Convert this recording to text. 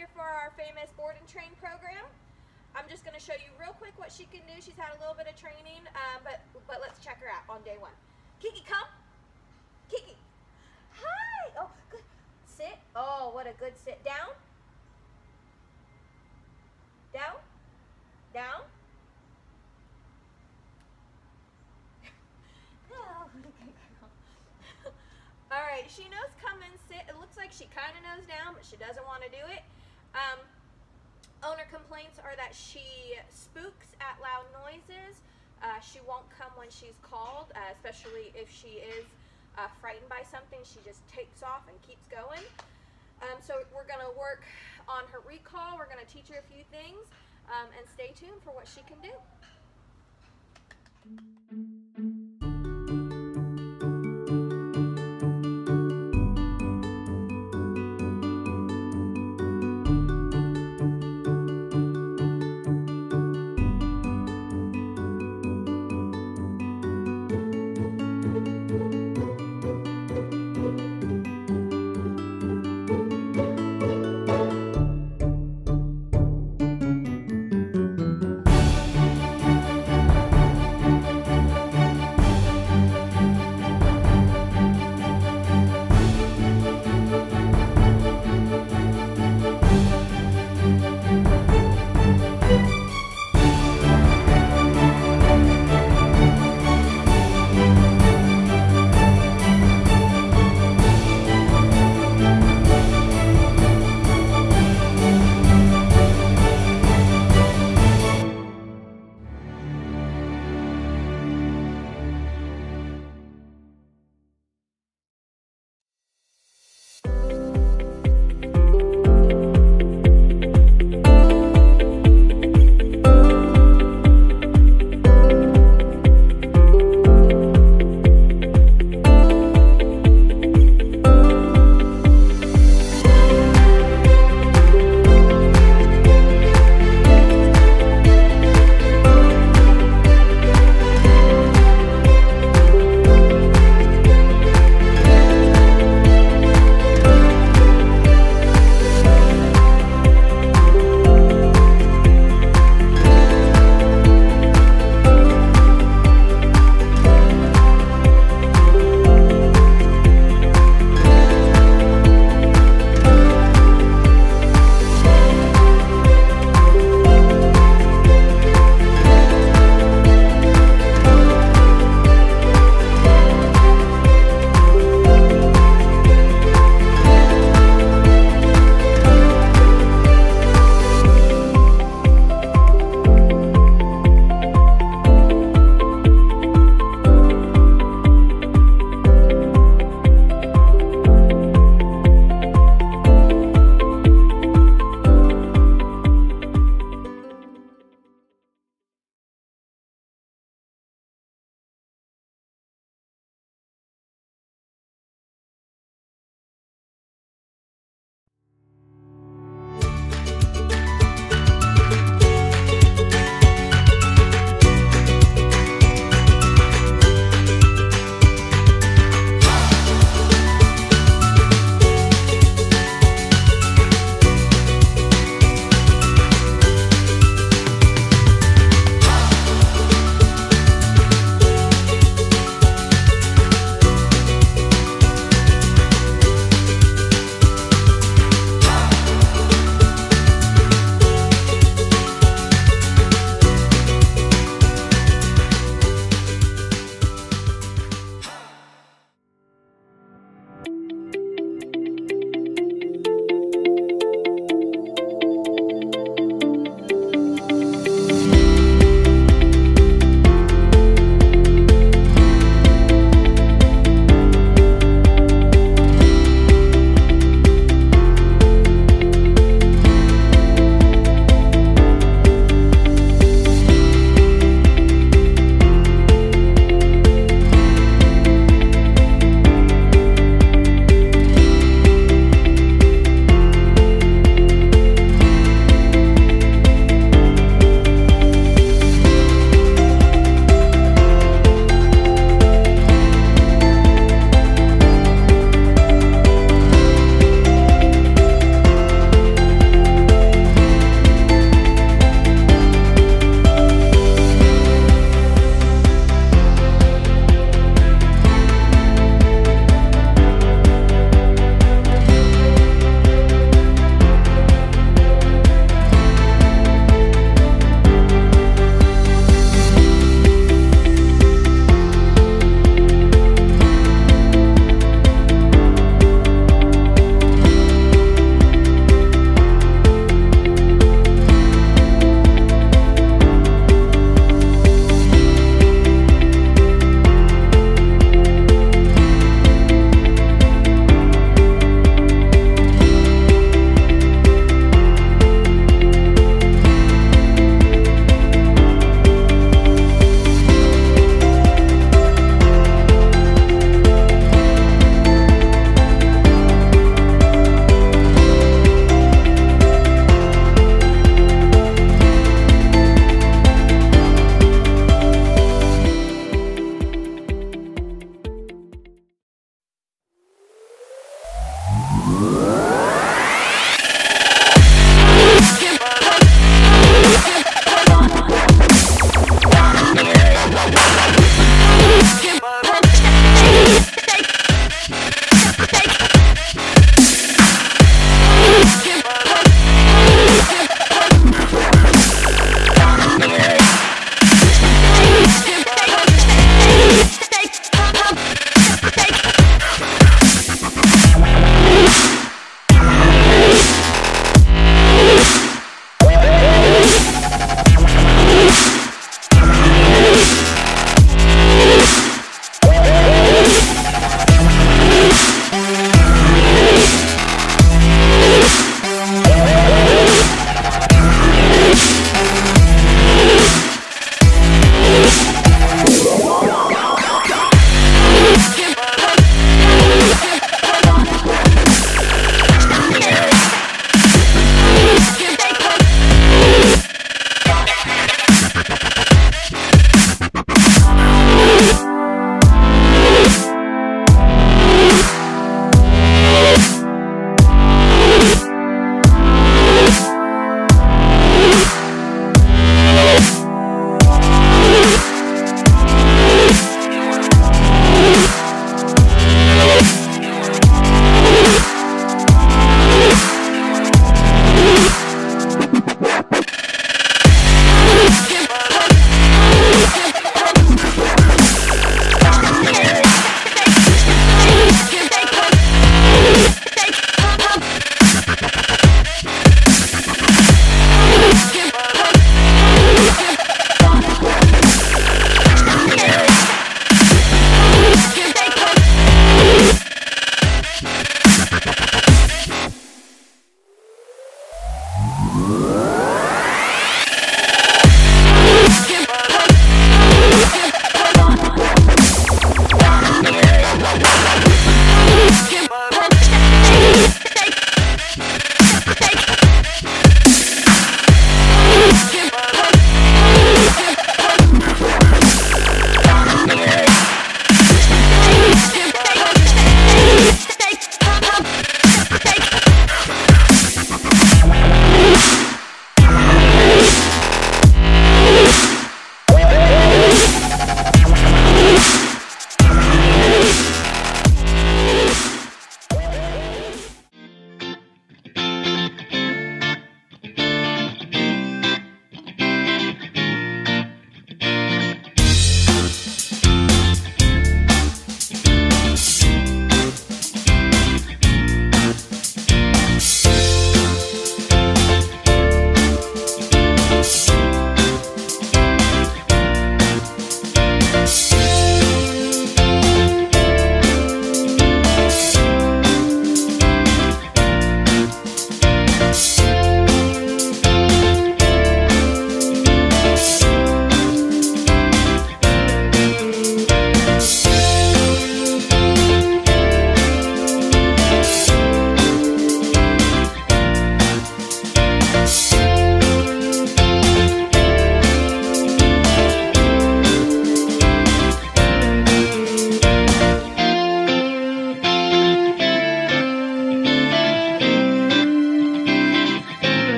here for our famous board and train program. I'm just going to show you real quick what she can do. She's had a little bit of training, but let's check her out on day one. Kiki, come. Kiki. Hi. Oh, good. Sit. Oh, what a good sit. Down. Down. Down. All right, she knows come and sit. It looks like she kind of knows down, but she doesn't want to do it. Owner complaints are that she spooks at loud noises. She won't come when she's called, especially if she is frightened by something. She just takes off and keeps going. So we're going to work on her recall. We're going to teach her a few things, and stay tuned for what she can do.